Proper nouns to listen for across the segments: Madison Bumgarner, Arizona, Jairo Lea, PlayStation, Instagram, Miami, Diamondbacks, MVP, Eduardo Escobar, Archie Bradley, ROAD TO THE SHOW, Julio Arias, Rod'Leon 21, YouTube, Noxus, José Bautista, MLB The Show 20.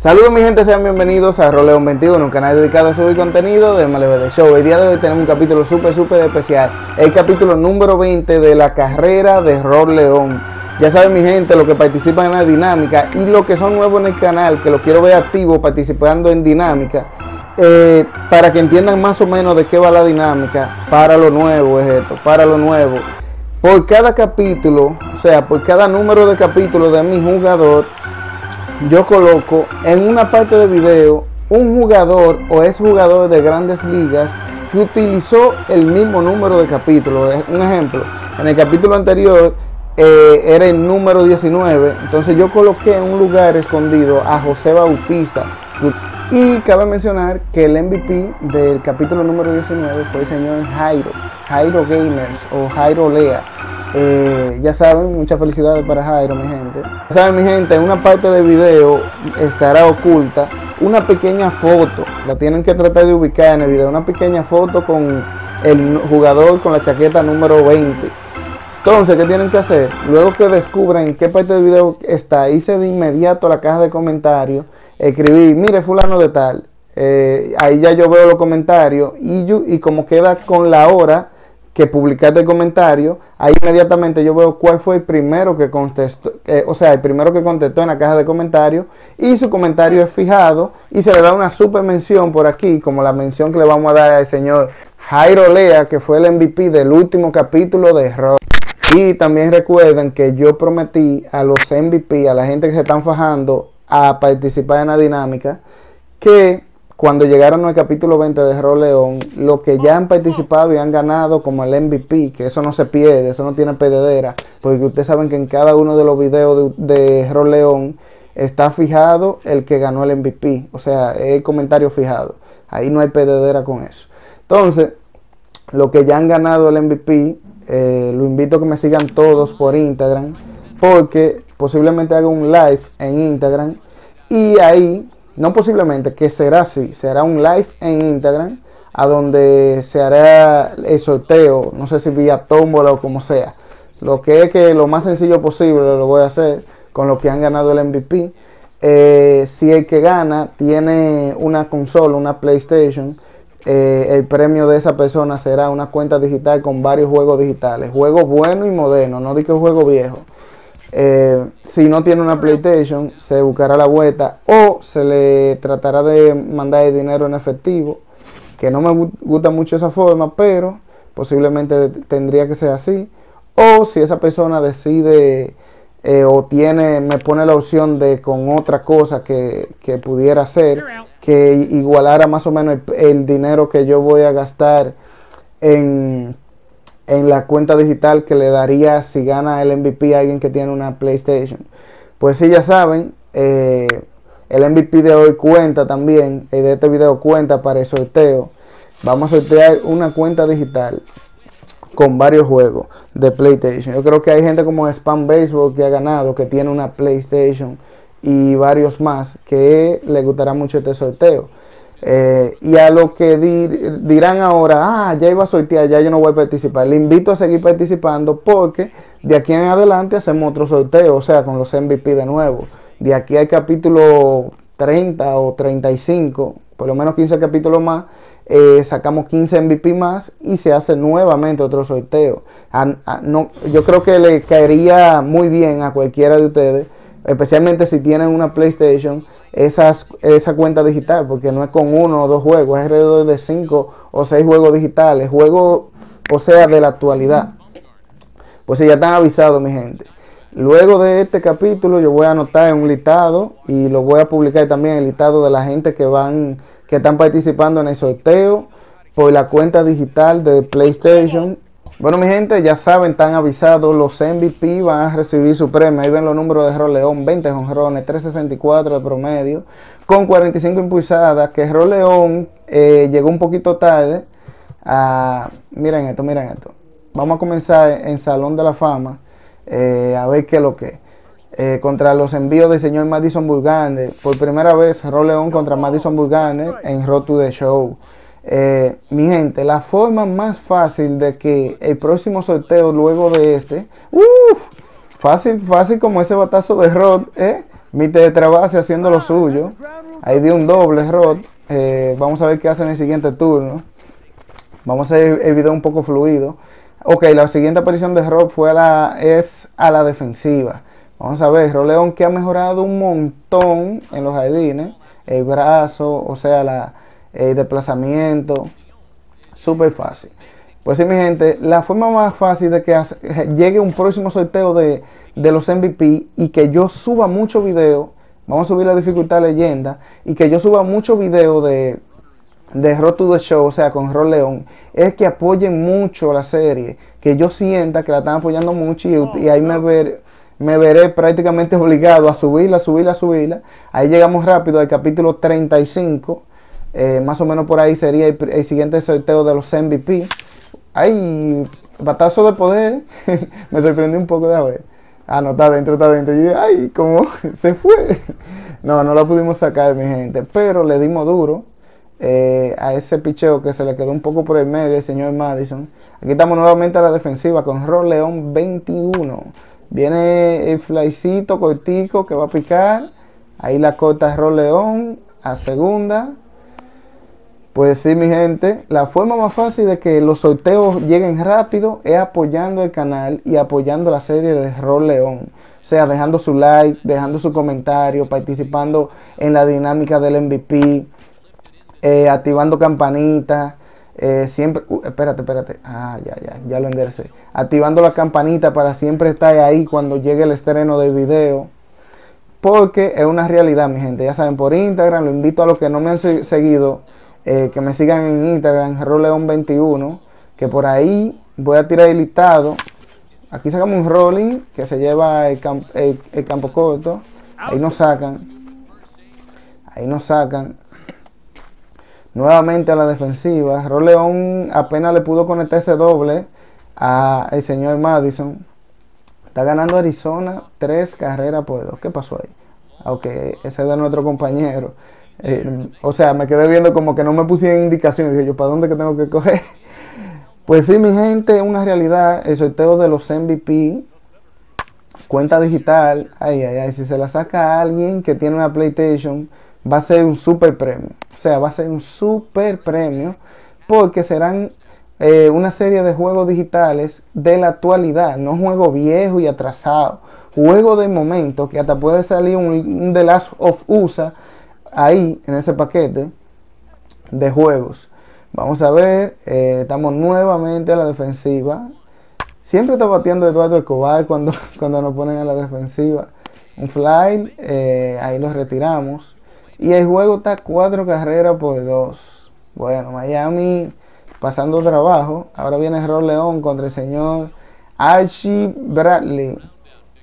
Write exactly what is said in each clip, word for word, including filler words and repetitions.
Saludos mi gente, sean bienvenidos a Rod'Leon veintiuno, un canal dedicado a subir contenido de M L B The Show. El día de hoy tenemos un capítulo súper súper especial, el capítulo número veinte de la carrera de Rod'Leon. Ya saben mi gente, los que participan en la dinámica y los que son nuevos en el canal, que los quiero ver activos participando en dinámica, eh, para que entiendan más o menos de qué va la dinámica. Para lo nuevo es esto, para lo nuevo. Por cada capítulo, o sea, por cada número de capítulo de mi jugador, yo coloco en una parte de video un jugador o exjugador de grandes ligas que utilizó el mismo número de capítulos. Un ejemplo, en el capítulo anterior eh, era el número diecinueve, entonces yo coloqué en un lugar escondido a José Bautista. Y cabe mencionar que el M V P del capítulo número diecinueve fue el señor Jairo, Jairo Gamers o Jairo Lea. Eh, ya saben, muchas felicidades para Jairo, mi gente. Ya saben, mi gente, en una parte del video estará oculta una pequeña foto. La tienen que tratar de ubicar en el video. Una pequeña foto con el jugador con la chaqueta número veinte. Entonces, ¿qué tienen que hacer? Luego que descubran en qué parte del video está, hice de inmediato a la caja de comentarios. Escribí, mire, fulano de tal. Eh, ahí ya yo veo los comentarios y, yo, y como queda con la hora que publicaste el comentario, ahí inmediatamente yo veo cuál fue el primero que contestó, eh, o sea, el primero que contestó en la caja de comentarios, y su comentario es fijado y se le da una super mención por aquí, como la mención que le vamos a dar al señor Jairo Lea, que fue el M V P del último capítulo de Rod. Y también recuerden que yo prometí a los M V P, a la gente que se están fajando a participar en la dinámica, que cuando llegaron al capítulo veinte de Rod'Leon, los que ya han participado y han ganado como el M V P, que eso no se pierde, eso no tiene perdedera, porque ustedes saben que en cada uno de los videos de, de Rod'Leon está fijado el que ganó el M V P, o sea, el comentario fijado, ahí no hay perdedera con eso. Entonces, los que ya han ganado el M V P, eh, lo invito a que me sigan todos por Instagram, porque posiblemente haga un live en Instagram y ahí... No posiblemente, que será así, será un live en Instagram a donde se hará el sorteo, no sé si vía tómbola o como sea. Lo que es que lo más sencillo posible lo voy a hacer con los que han ganado el M V P. Eh, si el que gana tiene una consola, una PlayStation, eh, el premio de esa persona será una cuenta digital con varios juegos digitales. Juegos buenos y modernos, no digo juego viejo. Eh, si no tiene una PlayStation, se buscará la vuelta o se le tratará de mandar el dinero en efectivo, que no me gusta mucho esa forma, pero posiblemente tendría que ser así. O si esa persona decide eh, o tiene, me pone la opción de con otra cosa que, que pudiera hacer, que igualara más o menos el, el dinero que yo voy a gastar en... en la cuenta digital que le daría si gana el M V P a alguien que tiene una PlayStation. Pues sí, ya saben, eh, el M V P de hoy cuenta también, el de este video cuenta para el sorteo. Vamos a sortear una cuenta digital con varios juegos de PlayStation. Yo creo que hay gente como Spam Baseball que ha ganado, que tiene una PlayStation y varios más, que le gustará mucho este sorteo. Eh, y a los que dir, dirán ahora, ah, ya iba a sortear, ya yo no voy a participar, le invito a seguir participando, porque de aquí en adelante hacemos otro sorteo, o sea, con los M V P de nuevo, de aquí al capítulo treinta o treinta y cinco, por lo menos quince capítulos más, eh, sacamos quince M V P más y se hace nuevamente otro sorteo. A, a, no, yo creo que le caería muy bien a cualquiera de ustedes, especialmente si tienen una PlayStation, esas, esa cuenta digital, porque no es con uno o dos juegos, es alrededor de cinco o seis juegos digitales, juegos, o sea, de la actualidad. Pues ya están avisados, mi gente. Luego de este capítulo yo voy a anotar un listado y lo voy a publicar también, el listado de la gente que van, que están participando en el sorteo por la cuenta digital de PlayStation. Bueno, mi gente, ya saben, están avisados, los M V P van a recibir su premio. Ahí ven los números de Rod'Leon, veinte jonrones, tres sesenta y cuatro de promedio, con cuarenta y cinco impulsadas, que Rod'Leon eh, llegó un poquito tarde. Ah, miren esto, miren esto. Vamos a comenzar en Salón de la Fama, eh, a ver qué es lo que es. Eh, contra los envíos del señor Madison Bumgarner, por primera vez Rod'Leon contra Madison Bumgarner en Road to the Show. Eh, mi gente, la forma más fácil de que el próximo sorteo luego de este, uff, fácil, fácil como ese batazo de Rod, eh, Mi tetrabase haciendo lo suyo. Ahí dio un doble Rod. Eh, vamos a ver qué hace en el siguiente turno. Vamos a hacer el video un poco fluido. Ok, la siguiente aparición de Rod fue a la, es a la defensiva. Vamos a ver, Rod'Leon, que ha mejorado un montón en los jardines. El brazo, o sea, la, el desplazamiento. Súper fácil. Pues sí, mi gente, la forma más fácil de que llegue un próximo sorteo de, de los M V P y que yo suba mucho video, vamos a subir la dificultad leyenda, y que yo suba mucho video de, de Road to the Show, o sea, con Rod'Leon, es que apoyen mucho la serie, que yo sienta que la están apoyando mucho y, y ahí me ver... me veré prácticamente obligado a subirla, subirla, subirla. Ahí llegamos rápido al capítulo treinta y cinco. Eh, más o menos por ahí sería el, el siguiente sorteo de los M V P. ¡Ay! Batazo de poder. Me sorprendí un poco de a ver. Ah, no, está adentro, está adentro. Y ¡ay! ¿Cómo se fue? No, no la pudimos sacar, mi gente. Pero le dimos duro eh, a ese picheo que se le quedó un poco por el medio el señor Madison. Aquí estamos nuevamente a la defensiva con Rod'Leon veintiuno. Viene el flycito cortico que va a picar. Ahí la corta Rod'Leon a segunda. Pues sí, mi gente, la forma más fácil de que los sorteos lleguen rápido es apoyando el canal y apoyando la serie de Rod'Leon. O sea, dejando su like, dejando su comentario, participando en la dinámica del M V P, eh, activando campanitas. Eh, siempre, uh, espérate, espérate, ah, ya, ya, ya lo enderecé, activando la campanita para siempre estar ahí cuando llegue el estreno del video, porque es una realidad, mi gente. Ya saben, por Instagram, lo invito a los que no me han seguido, eh, que me sigan en Instagram, Rod'Leon veintiuno, que por ahí voy a tirar el listado. Aquí sacamos un rolling que se lleva el, camp el, el campo corto, ahí nos sacan, ahí nos sacan. Nuevamente a la defensiva. Rod'Leon apenas le pudo conectar ese doble al señor Madison. Está ganando Arizona tres carreras por dos. ¿Qué pasó ahí? Ok, ese es de nuestro compañero. Eh, o sea, me quedé viendo como que no me pusieron indicaciones. Dije yo, ¿para dónde que tengo que coger? Pues sí, mi gente, es una realidad. El sorteo de los M V P. Cuenta digital. Ay, ay, ay. Si se la saca a alguien que tiene una PlayStation, va a ser un super premio. O sea, va a ser un super premio porque serán eh, una serie de juegos digitales de la actualidad, no juegos viejos y atrasados, juegos de momento que hasta puede salir un, un The Last of Us ahí en ese paquete de juegos. Vamos a ver, eh, estamos nuevamente a la defensiva. Siempre está batiendo Eduardo Escobar cuando, cuando nos ponen a la defensiva. Un fly, eh, ahí los retiramos. Y el juego está cuatro carreras por dos. Bueno, Miami pasando trabajo. Ahora viene Rod'Leon contra el señor Archie Bradley.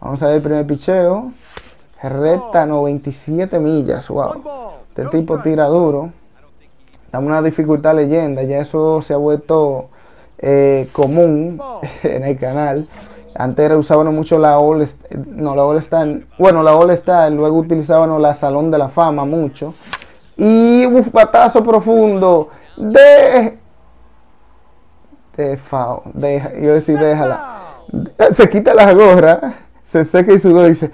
Vamos a ver el primer picheo. Recta noventa y siete millas. Wow. Este tipo tira duro. Estamos en una dificultad leyenda. Ya eso se ha vuelto eh, común en el canal. Antes usábamos mucho la All, no, la All Star, bueno, la All Star, luego utilizábamos la Salón de la Fama mucho. Y un batazo profundo de... de Fao, deja, yo decía déjala. Se quita las gorras, se seca y sudó y dice,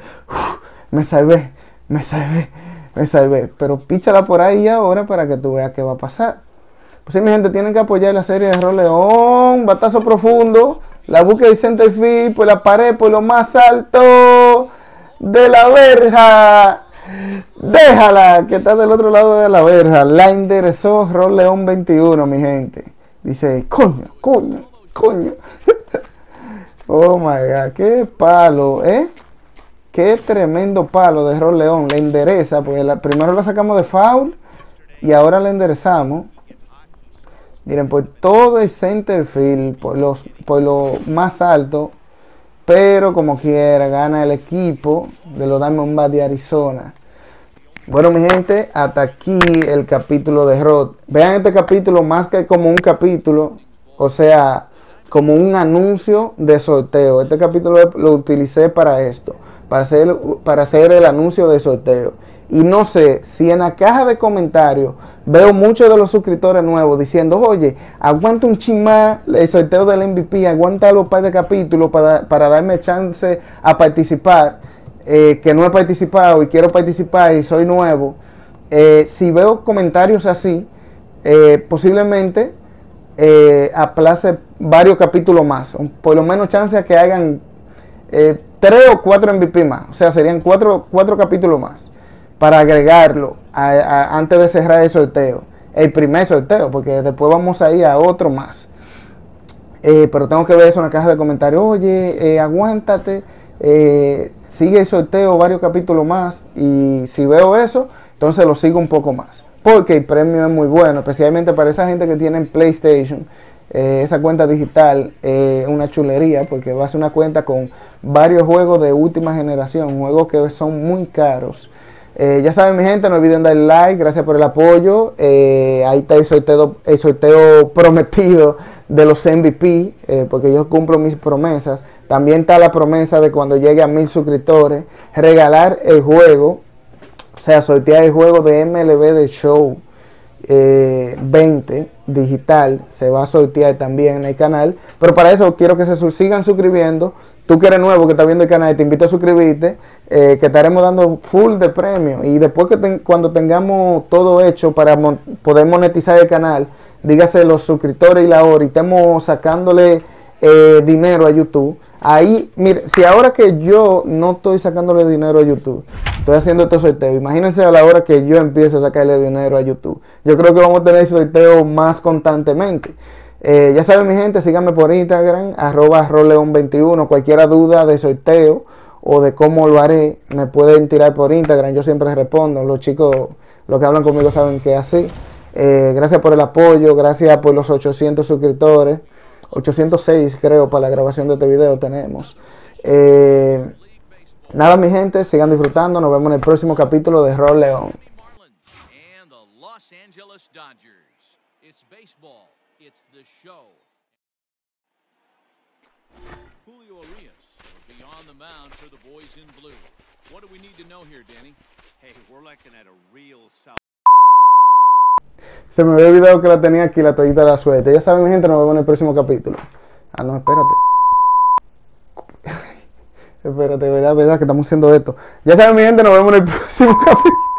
me salvé, me salvé, me salvé. Pero píchala por ahí ahora para que tú veas qué va a pasar. Pues sí, mi gente, tienen que apoyar la serie de Rod'Leon, batazo profundo. La búsqueda de centerfield por la pared, por lo más alto de la verja. Déjala, que está del otro lado de la verja. La enderezó Rod'Leon veintiuno, mi gente. Dice, coño, coño, coño. Oh my God, qué palo, ¿eh? Qué tremendo palo de Rod'Leon. La endereza, porque la, primero la sacamos de foul y ahora la enderezamos. Miren, por todo el center field, por, los, por lo más alto, pero como quiera, gana el equipo de los Diamondbacks de Arizona. Bueno, mi gente, hasta aquí el capítulo de Rod. Vean este capítulo más que como un capítulo, o sea, como un anuncio de sorteo. Este capítulo lo utilicé para esto, para hacer, para hacer el anuncio de sorteo. Y no sé, si en la caja de comentarios veo muchos de los suscriptores nuevos diciendo, oye, aguanta un chin más el sorteo del M V P, aguanta los par de capítulos para, para darme chance a participar. eh, que no he participado y quiero participar y soy nuevo, eh, si veo comentarios así, eh, posiblemente eh, aplace varios capítulos más, por lo menos chance a que hagan eh, tres o cuatro M V P más, o sea, serían cuatro, cuatro capítulos más para agregarlo a, a, antes de cerrar el sorteo, el primer sorteo, porque después vamos a ir a otro más. Eh, pero tengo que ver eso en la caja de comentarios. Oye, eh, aguántate, eh, sigue el sorteo varios capítulos más, y si veo eso, entonces lo sigo un poco más, porque el premio es muy bueno, especialmente para esa gente que tiene PlayStation. Eh, esa cuenta digital es eh, una chulería, porque va a ser una cuenta con varios juegos de última generación, juegos que son muy caros. Eh, ya saben, mi gente, no olviden dar like, gracias por el apoyo. Eh, ahí está el sorteo, el sorteo prometido de los M V P, eh, porque yo cumplo mis promesas. También está la promesa de cuando llegue a mil suscriptores, regalar el juego, o sea, sortear el juego de M L B de Show eh, veinte digital. Se va a sortear también en el canal, pero para eso quiero que se sigan suscribiendo. Tú que eres nuevo, que estás viendo el canal, te invito a suscribirte, eh, que estaremos dando full de premios. Y después que ten, cuando tengamos todo hecho para mon, poder monetizar el canal, dígase los suscriptores y la hora, y estemos sacándole eh, dinero a YouTube. Ahí, mire, si ahora que yo no estoy sacándole dinero a YouTube, estoy haciendo estos sorteos, imagínense a la hora que yo empiezo a sacarle dinero a YouTube. Yo creo que vamos a tener sorteos más constantemente. Eh, ya saben, mi gente, síganme por Instagram, arroba Rod'Leon veintiuno. Cualquier duda de sorteo o de cómo lo haré, me pueden tirar por Instagram. Yo siempre respondo. Los chicos, los que hablan conmigo, saben que es así. Eh, gracias por el apoyo, gracias por los ochocientos suscriptores. ochocientos seis, creo, para la grabación de este video tenemos. Eh, nada, mi gente, sigan disfrutando. Nos vemos en el próximo capítulo de Rod'Leon. It's the show. Julio Arias will be on the mound for the boys in blue. What do we need to know here, Danny? Hey, we're looking at a real South. Se me había olvidado que la tenía aquí, la toallita de la suerte. Ya saben, mi gente, nos vemos en el próximo capítulo. Ah, no, espérate. Espérate, verdad, verdad, que estamos haciendo esto. Ya saben, mi gente, nos vemos en el próximo capítulo.